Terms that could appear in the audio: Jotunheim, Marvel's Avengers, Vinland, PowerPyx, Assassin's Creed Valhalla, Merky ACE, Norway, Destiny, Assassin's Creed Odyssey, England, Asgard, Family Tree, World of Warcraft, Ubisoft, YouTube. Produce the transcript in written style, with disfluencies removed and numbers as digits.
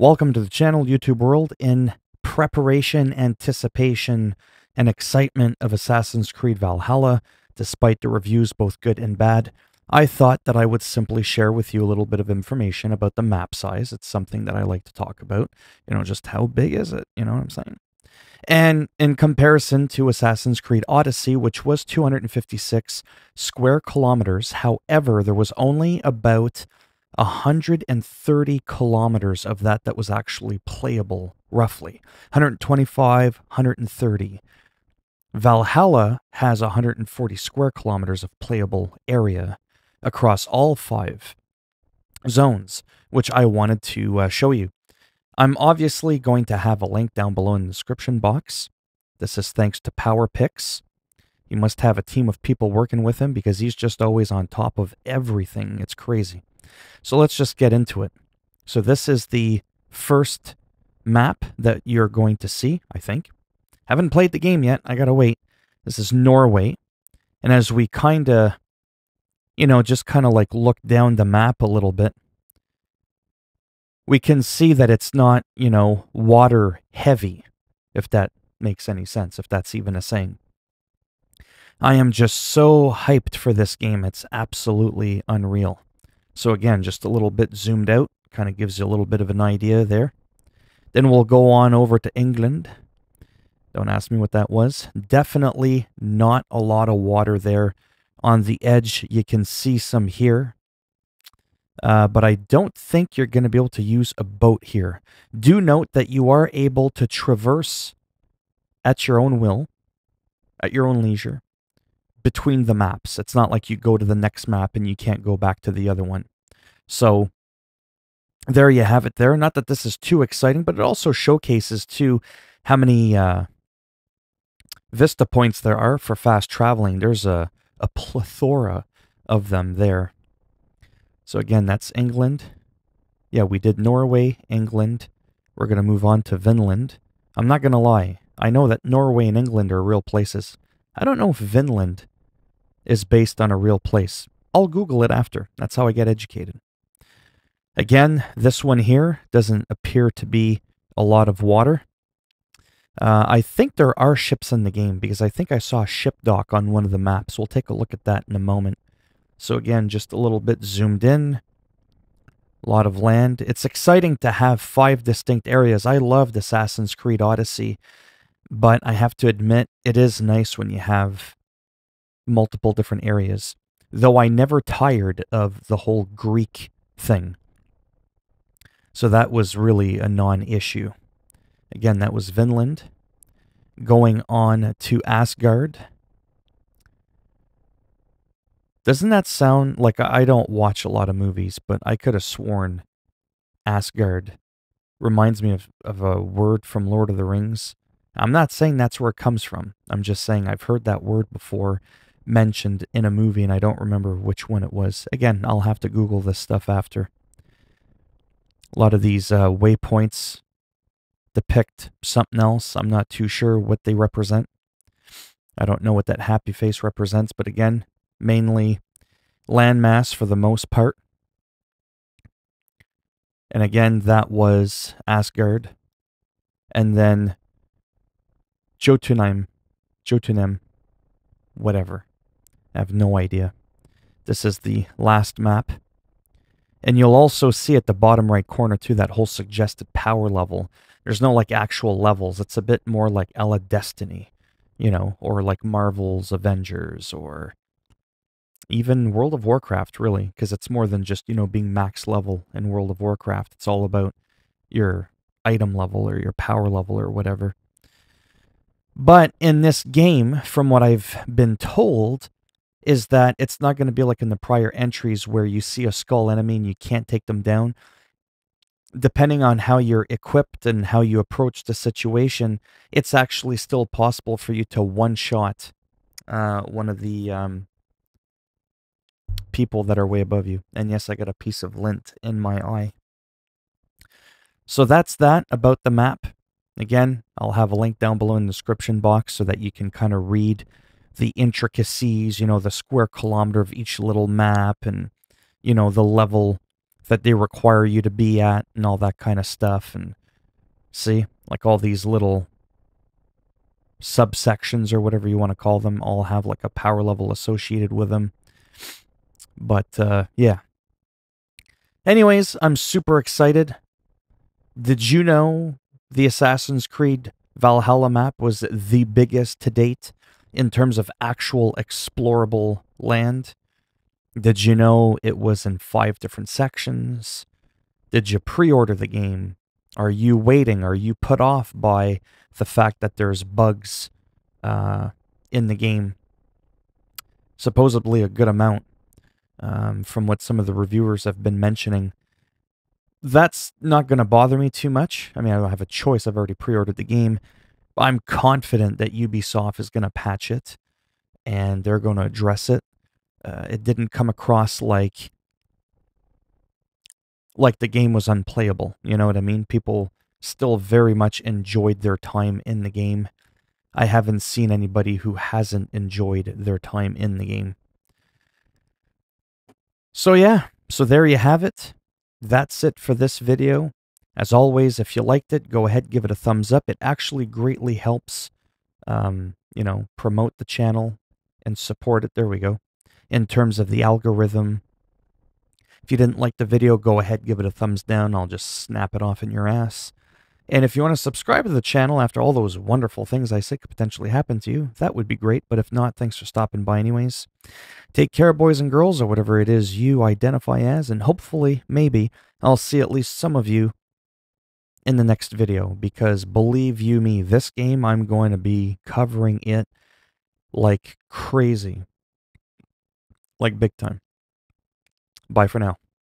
Welcome to the channel, YouTube world. In preparation, anticipation, and excitement of Assassin's Creed Valhalla, despite the reviews both good and bad, I thought that I would simply share with you a little bit of information about the map size. It's something that I like to talk about. You know, just how big is it? You know what I'm saying? And in comparison to Assassin's Creed Odyssey, which was 256 square kilometers, however, there was only about 130 kilometers of that was actually playable, roughly. 125, 130. Valhalla has 140 square kilometers of playable area across all 5 zones, which I wanted to show you. I'm obviously going to have a link down below in the description box. This is thanks to PowerPyx. You must have a team of people working with him because he's just always on top of everything. It's crazy. So let's just get into it. So this is the first map that you're going to see, I think. Haven't played the game yet. I gotta wait. This is Norway. And as we just look down the map a little bit, we can see that it's not, you know, water heavy, if that makes any sense, if that's even a saying. I am just so hyped for this game. It's absolutely unreal. So again, just a little bit zoomed out, kind of gives you a little bit of an idea there. Then we'll go on over to England. Don't ask me what that was. Definitely not a lot of water there. On the edge, you can see some here. But I don't think you're going to be able to use a boat here. Do note that you are able to traverse at your own will, at your own leisure, between the maps. It's not like you go to the next map and you can't go back to the other one. So there you have it there. Not that this is too exciting, but it also showcases too how many vista points there are for fast traveling. There's a plethora of them there. So again, that's England. Yeah, we did Norway, England. We're going to move on to Vinland. I'm not going to lie. I know that Norway and England are real places. I don't know if Vinland is based on a real place. I'll Google it after. That's how I get educated. Again, this one here doesn't appear to be a lot of water. I think there are ships in the game because I think I saw a ship dock on one of the maps. We'll take a look at that in a moment. So again, just a little bit zoomed in. A lot of land. It's exciting to have 5 distinct areas. I loved Assassin's Creed Odyssey, but I have to admit, it is nice when you have multiple different areas. Though I never tired of the whole Greek thing. So that was really a non-issue. Again, that was Vinland. Going on to Asgard. Doesn't that sound like, I don't watch a lot of movies, but I could have sworn Asgard reminds me of a word from Lord of the Rings. I'm not saying that's where it comes from. I'm just saying I've heard that word before mentioned in a movie, and I don't remember which one it was. Again, I'll have to Google this stuff after. A lot of these waypoints depict something else. I'm not too sure what they represent. I don't know what that happy face represents, but again, mainly landmass for the most part. And again, that was Asgard. And then Jotunheim, whatever. I have no idea. This is the last map. And you'll also see at the bottom right corner too, that whole suggested power level. There's no like actual levels. It's a bit more like a la Destiny, you know, or like Marvel's Avengers, or even World of Warcraft, really, because it's more than just, you know, being max level in World of Warcraft. It's all about your item level or your power level or whatever. But in this game, from what I've been told, is that it's not going to be like in the prior entries where you see a skull enemy and you can't take them down. Depending on how you're equipped and how you approach the situation, it's actually still possible for you to one-shot one of the people that are way above you. And yes, I got a piece of lint in my eye. So that's that about the map. Again, I'll have a link down below in the description box so that you can kind of read the intricacies, you know, the square kilometer of each little map and, you know, the level that they require you to be at and all that kind of stuff. And see, like all these little subsections or whatever you want to call them all have like a power level associated with them. But yeah. Anyways, I'm super excited. Did you know the Assassin's Creed Valhalla map was the biggest to date in terms of actual explorable land? Did you know it was in 5 different sections? Did you pre-order the game? Are you waiting? Are you put off by the fact that there's bugs in the game? Supposedly a good amount, from what some of the reviewers have been mentioning. That's not going to bother me too much. I mean, I don't have a choice. I've already pre-ordered the game. I'm confident that Ubisoft is going to patch it, and they're going to address it. It didn't come across like the game was unplayable. You know what I mean? People still very much enjoyed their time in the game. I haven't seen anybody who hasn't enjoyed their time in the game. So yeah, so there you have it. That's it for this video. As always, if you liked it, go ahead, give it a thumbs up. It actually greatly helps, you know, promote the channel and support it. There we go. In terms of the algorithm. If you didn't like the video, go ahead, give it a thumbs down. I'll just snap it off in your ass. And if you want to subscribe to the channel after all those wonderful things I say could potentially happen to you, that would be great. But if not, thanks for stopping by anyways. Take care, boys and girls, or whatever it is you identify as. And hopefully, maybe, I'll see at least some of you in the next video. Because believe you me, this game, I'm going to be covering it like crazy. Like big time. Bye for now.